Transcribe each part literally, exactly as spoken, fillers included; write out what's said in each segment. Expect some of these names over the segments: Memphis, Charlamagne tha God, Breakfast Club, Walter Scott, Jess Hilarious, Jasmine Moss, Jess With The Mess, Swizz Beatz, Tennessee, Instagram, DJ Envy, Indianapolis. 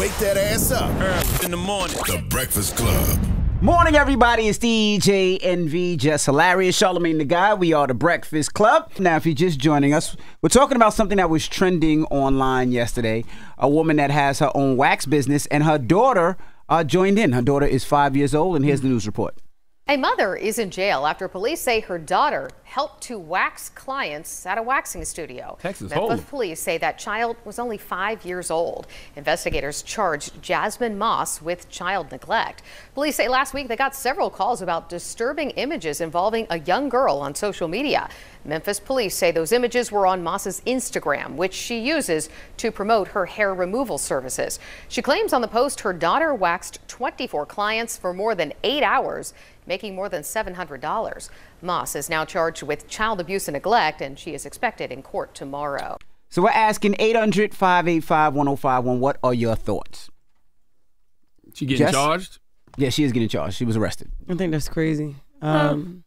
Wake that ass up early in the morning. The Breakfast Club. Morning, everybody. It's D J Envy, Jess Hilarious, Charlamagne tha God. We are the Breakfast Club. Now, if you're just joining us, we're talking about something that was trending online yesterday. A woman that has her own wax business and her daughter uh, joined in. Her daughter is five years old, and here's the news report. A mother is in jail after police say her daughter helped to wax clients at a waxing studio. Texas Memphis police say that child was only five years old. Investigators charged Jasmine Moss with child neglect. Police say last week they got several calls about disturbing images involving a young girl on social media. Memphis police say those images were on Moss's Instagram, which she uses to promote her hair removal services. She claims on the post her daughter waxed twenty-four clients for more than eight hours, making more than seven hundred dollars. Moss is now charged with child abuse and neglect, and she is expected in court tomorrow. So we're asking eight hundred, five eight five, one oh five one, what are your thoughts? She getting Jess? Charged? Yeah, she is getting charged. She was arrested. I think that's crazy. Um,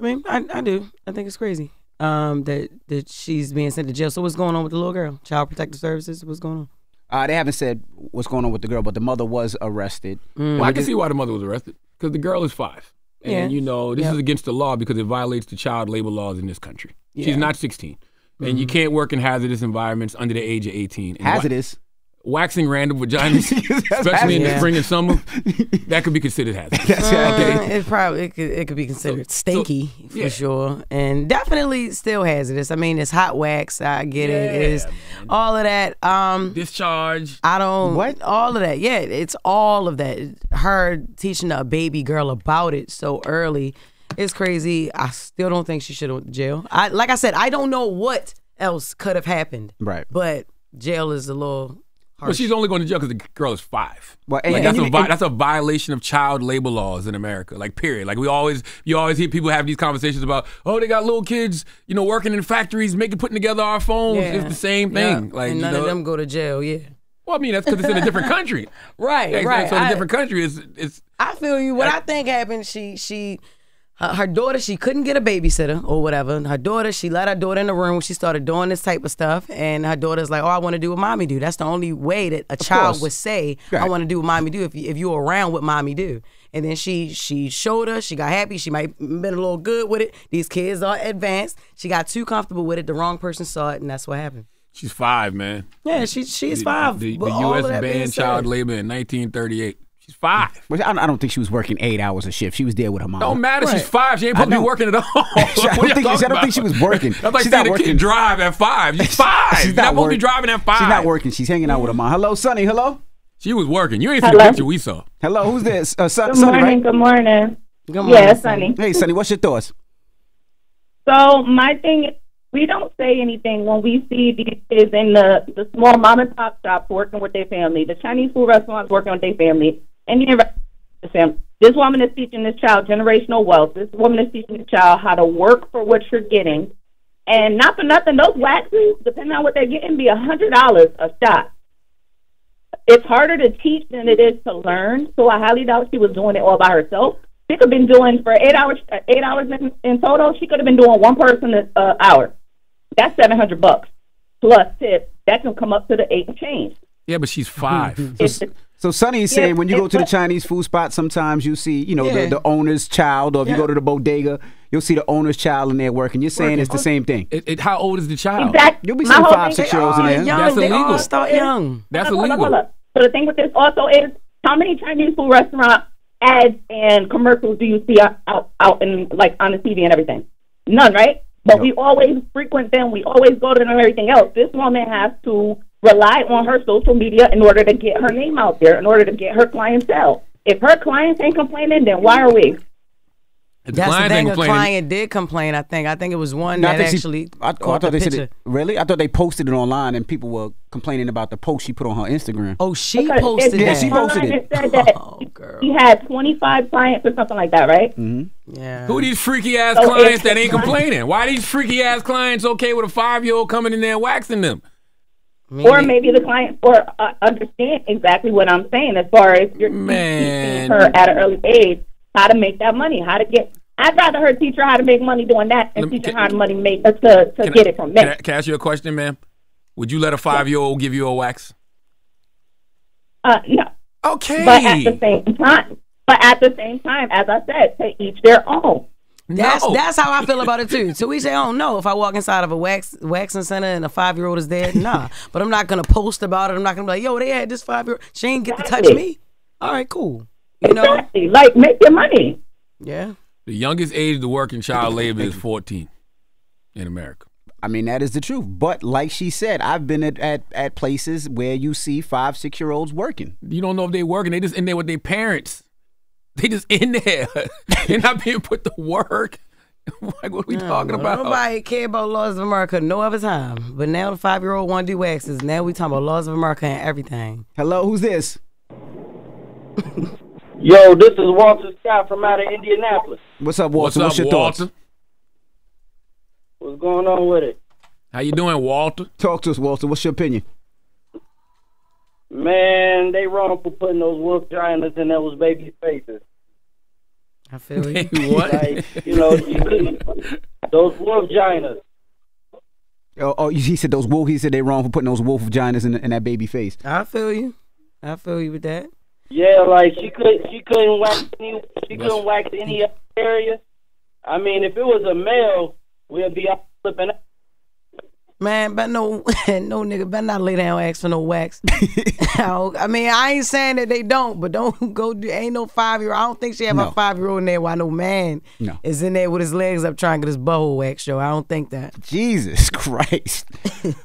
I mean, I, I do. I think it's crazy um, that, that she's being sent to jail. So what's going on with the little girl? Child Protective Services, what's going on? Uh, they haven't said what's going on with the girl, but the mother was arrested. Mm. Well, I can see why the mother was arrested, because the girl is five. And, yeah. you know, this yep. is against the law because it violates the child labor laws in this country. Yeah. She's not sixteen. Mm-hmm. And you can't work in hazardous environments under the age of eighteen. And hazardous? Wa waxing random vaginas, especially in yeah. the spring and summer, that could be considered hazardous. uh, okay. It probably it could, it could be considered so, stinky, so, for yeah. sure. And definitely still hazardous. I mean, it's hot wax. I get yeah, it. It's man. all of that. Um, Discharge. I don't. What? All of that. Yeah, it's all of that. Her teaching a baby girl about it so early is crazy. I still don't think she should have went to jail. I, like I said, I don't know what else could have happened. Right. But jail is a little... Well, she's only going to jail because the girl is five. Well, and, like, and, that's, and, a and, that's a violation of child labor laws in America, like, period. Like, we always, you always hear people have these conversations about, oh, they got little kids, you know, working in factories, making, putting together our phones. Yeah. It's the same thing. Yeah. Like, and none you know, of them go to jail, yeah. Well, I mean, that's because it's in a different country. right, yeah, right. So in a different country, it's, it's... I feel you. What I, I think happened, she... she Her, her daughter, she couldn't get a babysitter or whatever. Her daughter, she let her daughter in the room when she started doing this type of stuff. And her daughter's like, oh, I want to do what mommy do. That's the only way that a of child course. would say, right. I want to do what mommy do if, you, if you're around what mommy do. And then she she showed her, she got happy, she might have been a little good with it. These kids are advanced. She got too comfortable with it. The wrong person saw it, and that's what happened. She's five, man. Yeah, she, she's the, five. The, the U S banned child labor in nineteen thirty-eight. She's five. I don't think she was working eight hours a shift. She was there with her mom. Don't matter. Right. She's five. She ain't supposed to be working at all. I don't, think, I don't think she was working. That's like she's saying not working. A kid drive at five. She's five. She's not supposed to be driving at five. She's not working. She's hanging out with her mom. Hello, Sonny. Hello. She was working. You ain't seen the picture we saw. Hello. Who's this? Uh, Son good Sonny, morning. Right? Good morning. Good morning. Yeah, Sonny. Hey, Sonny. What's your thoughts? So my thing is, we don't say anything when we see these kids in the, the small mom and pop shops working with their family, the Chinese food restaurants working with their family, Indian restaurants. This woman is teaching this child generational wealth. This woman is teaching the child how to work for what you're getting. And not for nothing, those waxes, depending on what they're getting, be one hundred dollars a shot. It's harder to teach than it is to learn, so I highly doubt she was doing it all by herself. She could have been doing, for eight hours, eight hours in, in total, she could have been doing one person an uh, hour. That's seven hundred bucks plus tips. That can come up to the eight and change. Yeah, but she's five. Mm-hmm. So, so Sonny's saying yeah, when you go to the Chinese food spot, sometimes you see, you know, yeah. the, the owner's child, or if yeah. you go to the bodega, you'll see the owner's child in there working. You're saying working. it's the same thing. It, it, how old is the child? Exactly. You'll be seeing five, six-year-olds in there. Young. That's they illegal. Start young. That's hold illegal. Up, hold up. So the thing with this also is, how many Chinese food restaurant ads and commercials do you see out, out, out in, like, on the T V and everything? None, right? But we always frequent them. We always go to them and everything else. This woman has to rely on her social media in order to get her name out there, in order to get her clientele. If her clients ain't complaining, then why are we? That's the thing. A client did complain, I think. I think it was one that actually caught the picture. Really? I thought they posted it online and people were complaining about the post she put on her Instagram. Oh, she posted it. Yeah, she posted it. Oh, girl. She had twenty-five clients or something like that, right? Mm-hmm. Yeah. Who are these freaky-ass clients that ain't complaining? Why are these freaky-ass clients okay with a five-year-old coming in there and waxing them? Maybe. Or maybe the client or uh, understand exactly what I'm saying as far as you're teaching her at an early age how to make that money, how to get... I'd rather her teach her how to make money doing that and teach her how to money make, uh, to, to get I, it from men. Can I, can I ask you a question, ma'am? Would you let a five-year-old give you a wax? Uh, no. Okay. But at the same time, but at the same time, as I said, to each their own. That's no. that's how I feel about it too. So we say, oh no, if I walk inside of a wax waxing center and a five year old is there, nah. But I'm not gonna post about it. I'm not gonna be like, yo, they had this five year old. She ain't get exactly. to touch me. All right, cool. You exactly. know, like make your money. Yeah. The youngest age to work in child labor is fourteen in America. I mean, that is the truth. But like she said, I've been at, at, at places where you see five, six year olds working. You don't know if they're working. They just in there with their parents. They just in there. They're not being put to work. Like, what are we no, talking about? Nobody cared about laws of America no other time. But now the five-year-old want to do waxes. Now we talking about laws of America and everything. Hello, who's this? Yo, this is Walter Scott from out of Indianapolis. What's up, Walter? What's, What's up, your Walter? Thoughts? What's going on with it? How you doing, Walter? Talk to us, Walter. What's your opinion? Man, they wrong for putting those wolf giants in those baby faces. I feel you. What? Like, you know, those wolf giants. Oh, oh, he said those wolf. He said they wrong for putting those wolf giants in, in that baby face. I feel you. I feel you with that. Yeah, like she could, she couldn't wax any, she That's... couldn't wax any other area. I mean, if it was a male, we'd be out flipping out. Man, but no, no nigga, better not lay down and ask for no wax. I mean, I ain't saying that they don't, but don't go. Do, ain't no five year old. I don't think she have no. a five year old in there. While no man no. is in there with his legs up trying to get his butthole wax. Yo, I don't think that. Jesus Christ!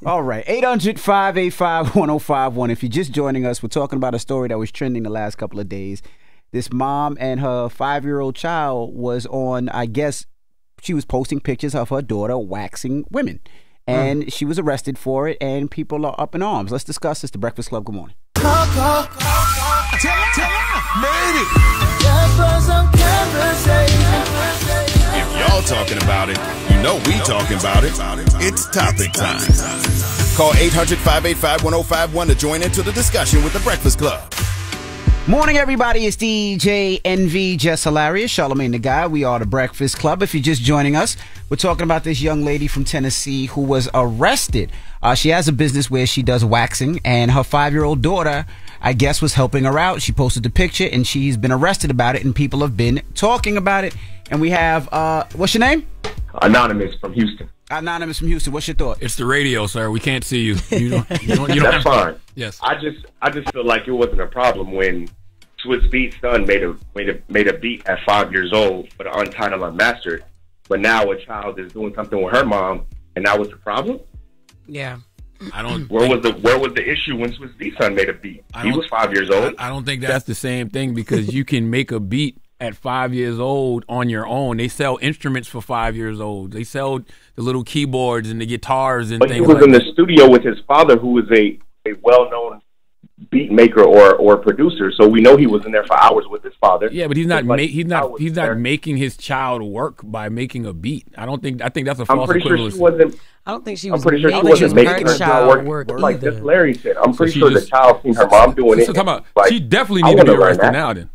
All right, eight hundred five eight five one zero five one. If you're just joining us, we're talking about a story that was trending the last couple of days. This mom and her five year old child was on. I guess she was posting pictures of her daughter waxing women. And she was arrested for it, and people are up in arms. Let's discuss this. The Breakfast Club, good morning. If y'all talking about it, you know we talking about it. It's topic time. Call eight hundred, five eight five, one oh five one to join into the discussion with the Breakfast Club. Morning, everybody. It's D J Envy, Jess Hilarious, Charlamagne tha God. We are the Breakfast Club. If you're just joining us, we're talking about this young lady from Tennessee who was arrested. Uh, she has a business where she does waxing, and her five-year-old daughter, I guess, was helping her out. She posted the picture, and she's been arrested about it, and people have been talking about it. And we have, uh, what's your name? Anonymous from Houston. Anonymous from Houston. What's your thought? It's the radio, sir. We can't see you. You don't. You don't, you don't That's fine. To, yes. I just, I just feel like it wasn't a problem when Swizz Beatz' son made a made a made a beat at five years old for the Untitled Unmastered, but now a child is doing something with her mom, and that was the problem. Yeah, I don't. Where was the Where was the issue when Swizz Beatz' son made a beat? He was five years old. I, I don't think that's, that's the same thing because you can make a beat at five years old on your own. They sell instruments for five years old. They sell the little keyboards and the guitars and but things. But he was like in the that. studio with his father, who is a a well known beat maker or or producer, so we know he was in there for hours with his father. Yeah, but he's not like he's not he's not there. making his child work by making a beat. I don't think I think that's a false I'm pretty equivalency. Sure she wasn't, I don't think she was. I'm pretty sure she wasn't making her child work. work like just Larry said, I'm so pretty sure just, the child seen her mom doing so it. About, like, she definitely need to be arrested now. Then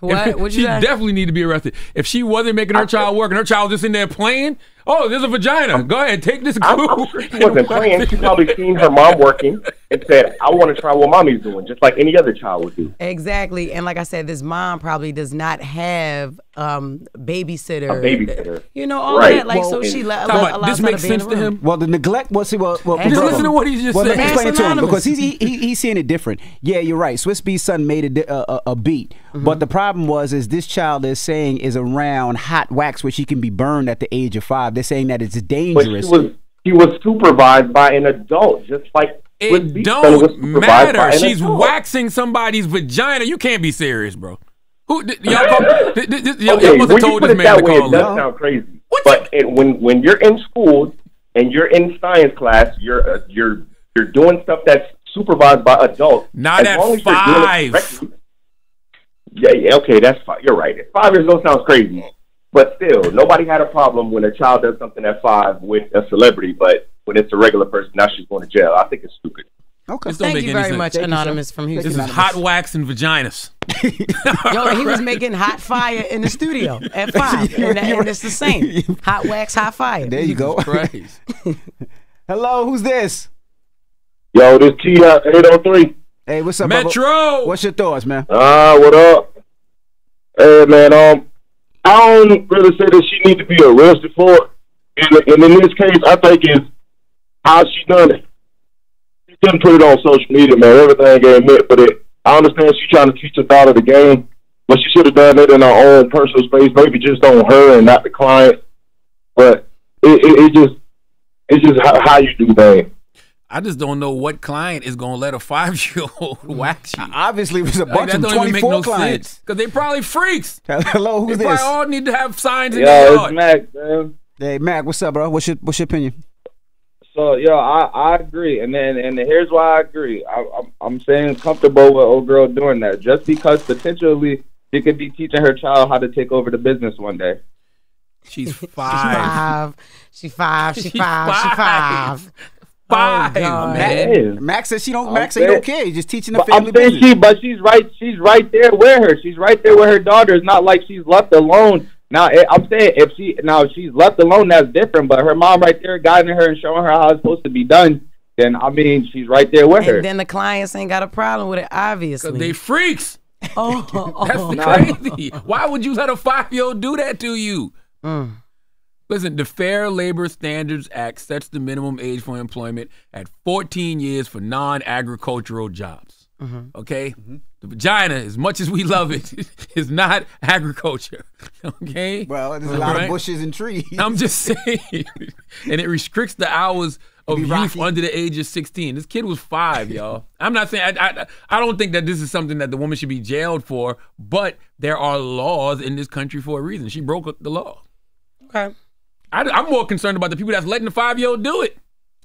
what? What'd you she say? definitely need to be arrested if she wasn't making her I child work and her child was just in there playing. Oh, there's a vagina. Go ahead, take this. I'm, I'm sure she wasn't playing. She probably seen her mom working and said, I want to try what mommy's doing, just like any other child would do. Exactly. And like I said, this mom probably does not have um, babysitter. A babysitter. You know, all right. that. Like, well, so she la about, allows This makes sense to him? Well, the neglect was... Well, well, just bro, listen to what he's just well, saying. Well, let me explain it to him, because he's, he, he, he's seeing it different. Yeah, you're right. Swizz Beatz' son made a, a, a beat. Mm-hmm. But the problem was, is this child is saying is around hot wax where she can be burned at the age of five. They're saying that it's dangerous. But she was, she was supervised by an adult, just like it don't matter. She's adult. waxing somebody's vagina. You can't be serious, bro. Who y'all? Okay, y'all must have told this man to way, call. It does sound crazy, what? But it, when when you're in school and you're in science class, you're uh, you're you're doing stuff that's supervised by adults. Not as at five. Yeah, yeah. Okay, that's fine. You're right. Five years old sounds crazy. But still, nobody had a problem when a child does something at five with a celebrity, but when it's a regular person, now she's going to jail. I think it's stupid. Okay. Thank you very sense. much, Thank Anonymous from Houston. This is hot wax and vaginas. Yo, he was making hot fire in the studio at five, and, and it's the same. Hot wax, hot fire. There you go. Hello, who's this? Yo, this is T eight oh three. Hey, what's up, Metro? Bubba? What's your thoughts, man? Ah, uh, what up? Hey, man. Um, I don't really say that she needs to be arrested for it. And, and in this case, I think it's how she done it. She didn't put it on social media, man. Everything ain't meant for that. I understand she's trying to teach her daughter the game, but she should have done that in her own personal space, maybe just on her and not the client. But it, it, it just it's just how, how you do things. I just don't know what client is gonna let a five-year-old whack you. Obviously, it was a bunch like, of twenty-four no clients because they probably freaks. Hello, who's they this? They all need to have signs. Yeah, it's yard. Mac, man. Hey, Mac, what's up, bro? What's your what's your opinion? So, yo, I, I agree, and then and here's why I agree. I, I'm I'm saying comfortable with old girl doing that just because potentially she could be teaching her child how to take over the business one day. She's five. She's five. She's five. She's five. She's five. She's five. Five, oh, man. Max says she don't. I'm Max said don't care. He's just teaching the family business. She, but she's right. She's right there with her. She's right there with her daughter. It's not like she's left alone. Now I'm saying if she now if she's left alone, that's different. But her mom right there guiding her and showing her how it's supposed to be done. Then I mean, she's right there with and her. Then the clients ain't got a problem with it, obviously. 'Cause they freaks. Oh, oh that's oh, crazy. No. Why would you let a five-year-old do that to you? Mm. Listen, the Fair Labor Standards Act sets the minimum age for employment at fourteen years for non-agricultural jobs, mm-hmm. okay? Mm-hmm. The vagina, as much as we love it, is not agriculture, okay? Well, there's a lot right? of bushes and trees. I'm just saying. And it restricts the hours of youth rocky. Under the age of sixteen. This kid was five, y'all. I'm not saying, I, I, I don't think that this is something that the woman should be jailed for, but there are laws in this country for a reason. She broke the law. Okay. I, I'm more concerned about the people that's letting the five-year-old do it.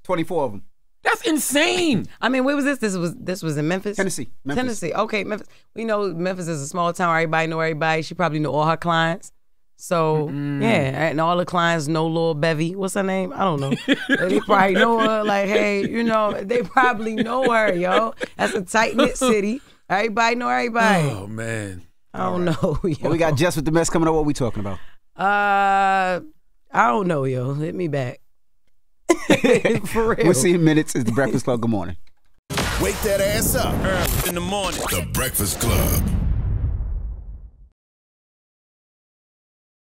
twenty-four of them. That's insane. I mean, where was this? This was this was in Memphis? Tennessee. Memphis. Tennessee. Okay, Memphis. We know Memphis is a small town. Everybody know everybody. She probably knew all her clients. So, mm-hmm. yeah, and all the clients know Lil Bevy. What's her name? I don't know. They probably know her. Like, hey, you know, they probably know her, yo. That's a tight-knit city. Everybody know everybody. Oh, man. I don't right. know, yo. Well, we got Jess with the mess coming up. What we talking about? Uh... I don't know, yo. Hit me back. For real. We'll see in minutes. It's The Breakfast Club. Good morning. Wake that ass up early in the morning. The Breakfast Club.